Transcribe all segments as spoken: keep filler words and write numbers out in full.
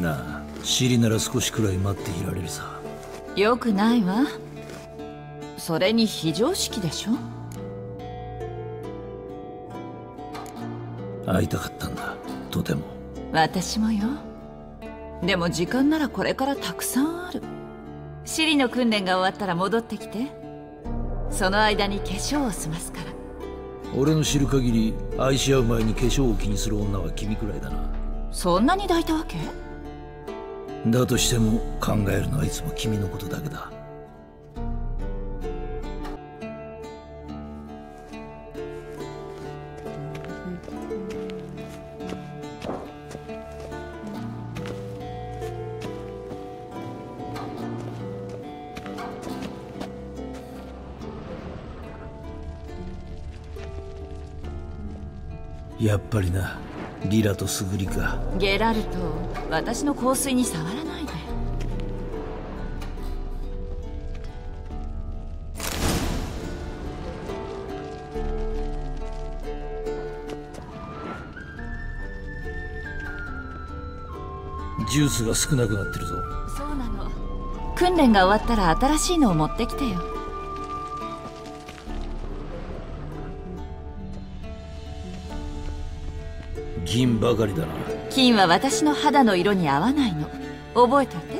なあ、シリなら少しくらい待っていられるさ。よくないわ。それに非常識でしょ。会いたかったんだ、とても。私もよ。でも時間ならこれからたくさんある。シリの訓練が終わったら戻ってきて。その間に化粧を済ますから。俺の知る限り、愛し合う前に化粧を気にする女は君くらいだな。そんなに抱いたわけ？だとしても考えるのはいつも君のことだけだ。やっぱりな、リラとスグリか。ゲラルト、私の香水に触らないで。ジュースが少なくなってるぞ。そうなの。訓練が終わったら新しいのを持ってきてよ。金ばかりだな。金は私の肌の色に合わないの。覚えといて。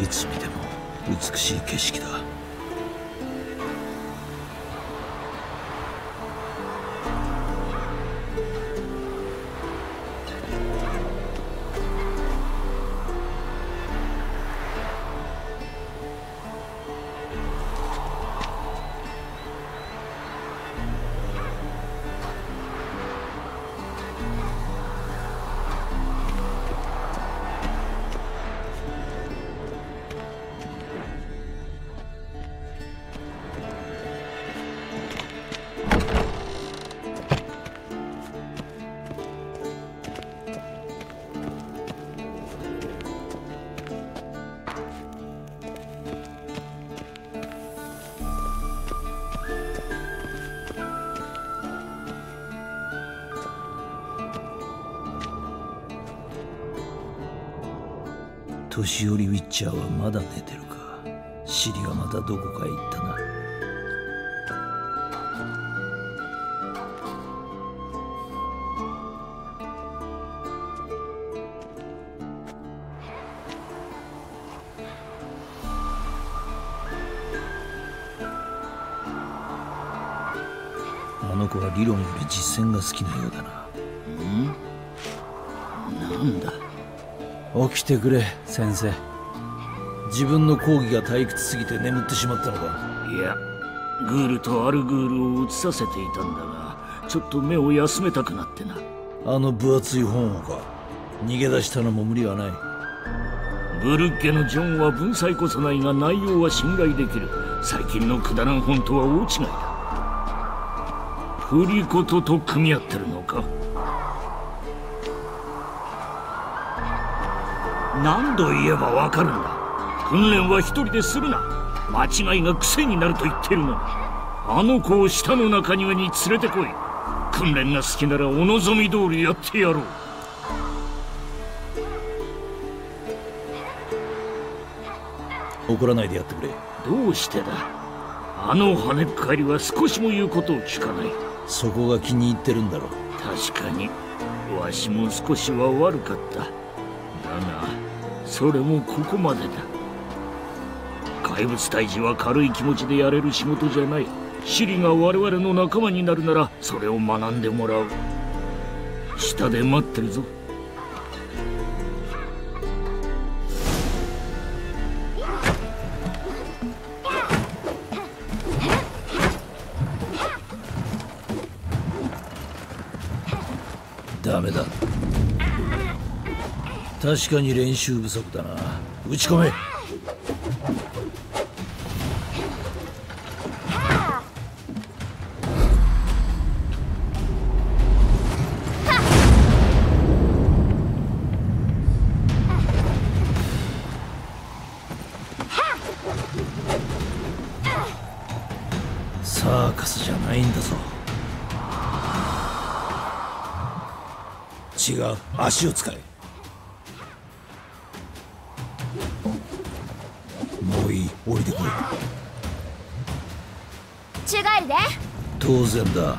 いつ見ても美しい景色だ。年寄りウィッチャーはまだ寝てるか。シリはまたどこかへ行ったな。あの子は理論より実践が好きなようだな。うん？なんだ。起きてくれ、先生。自分の講義が退屈すぎて眠ってしまったのか。いや、グールとアルグールを移させていたんだが、ちょっと目を休めたくなってな。あの分厚い本をか。逃げ出したのも無理はない。ブルッケのジョンは文才こそないが内容は信頼できる。最近のくだらん本とは大違いだ。フリコトと組み合ってるのか。何度言えばわかるんだ。訓練は一人でするな。間違いが癖になると言ってるのに。あの子を下の中庭に連れてこい。訓練が好きならお望み通りやってやろう。怒らないでやってくれ。どうしてだ。あの跳ねっ返りは少しも言うことを聞かない。そこが気に入ってるんだろう。確かにわしも少しは悪かった。だがそれもここまでだ。怪物退治は軽い気持ちでやれる仕事じゃない。シリが我々の仲間になるならそれを学んでもらう。下で待ってるぞ。ダメだ。確かに練習不足だな。打ち込め。サーカスじゃないんだぞ。違う、足を使え。もういい、降りてくれ。宙返りで？当然だ。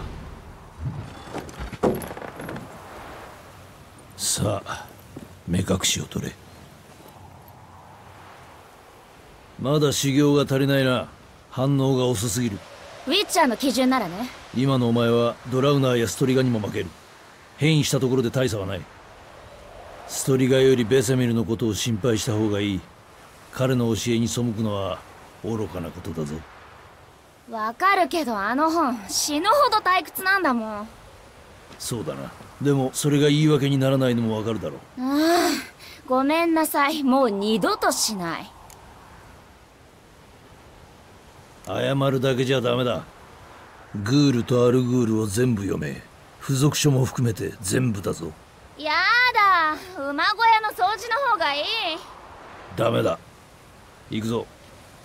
さあ、目隠しを取れ。まだ修行が足りないな。反応が遅すぎる。ウィッチャーの基準ならね。今のお前はドラウナーやストリガにも負ける。変異したところで大差はない。ストリガよりベセミルのことを心配した方がいい。彼の教えに背くのは愚かなことだぞ。わかるけど、あの本死ぬほど退屈なんだもん。そうだな。でもそれが言い訳にならないのもわかるだろう。ああ、ごめんなさい。もう二度としない。謝るだけじゃダメだ。グールとアルグールを全部読め。付属書も含めて全部だぞ。やだ、馬小屋の掃除の方がいい。ダメだ。行くぞ。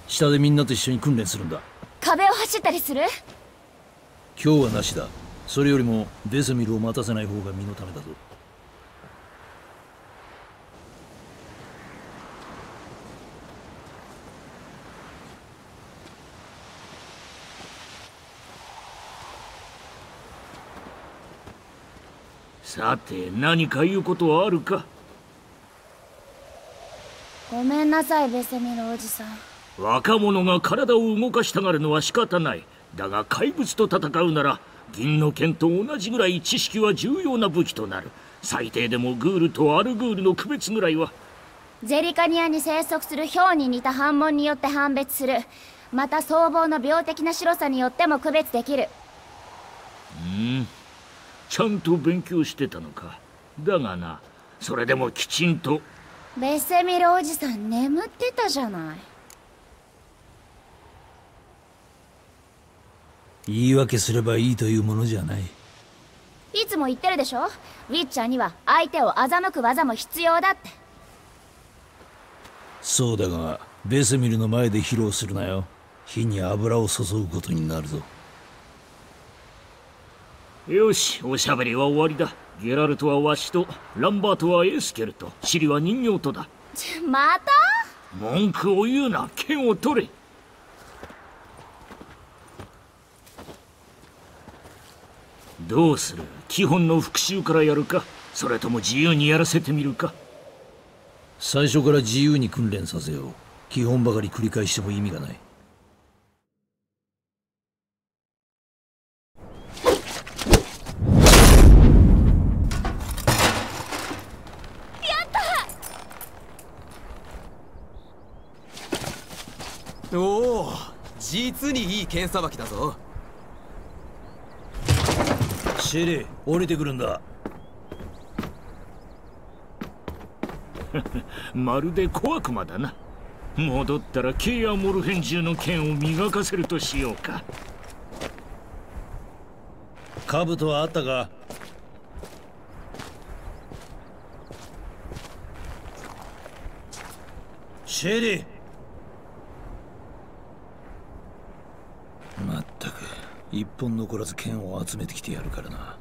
下でみんなと一緒に訓練するんだ。壁を走ったりする？今日はなしだ。それよりもベセミルを待たせない方が身のためだぞ。さて、何か言うことはあるか？ごめんなさい、ベセミルおじさん。若者が体を動かしたがるのは仕方ない。だが怪物と戦うなら銀の剣と同じぐらい知識は重要な武器となる。最低でもグールとアルグールの区別ぐらいは。ゼリカニアに生息するヒョウに似た斑紋によって判別する。また僧帽の病的な白さによっても区別できる。うん、ちゃんと勉強してたのか。だがな、それでもきちんと。ベセミルおじさん眠ってたじゃない。言い訳すればいいというものじゃない。いつも言ってるでしょ、ウィッチャーには相手を欺く技も必要だって。そうだがベセミルの前で披露するなよ。火に油を注ぐことになるぞ。よし、おしゃべりは終わりだ。ゲラルトはわしと、ランバートはエースケルト、シリは人形とだ。また文句を言うな。剣を取れ。どうする？基本の復習からやるか、それとも自由にやらせてみるか。最初から自由に訓練させよう。基本ばかり繰り返しても意味がない。おお、実にいい剣さばきだぞ。シリ、降りてくるんだ。まるで小悪魔だな。戻ったらケイア・モルヘン銃の剣を磨かせるとしようか。兜はあったか？シリ、一本残らず剣を集めてきてやるからな。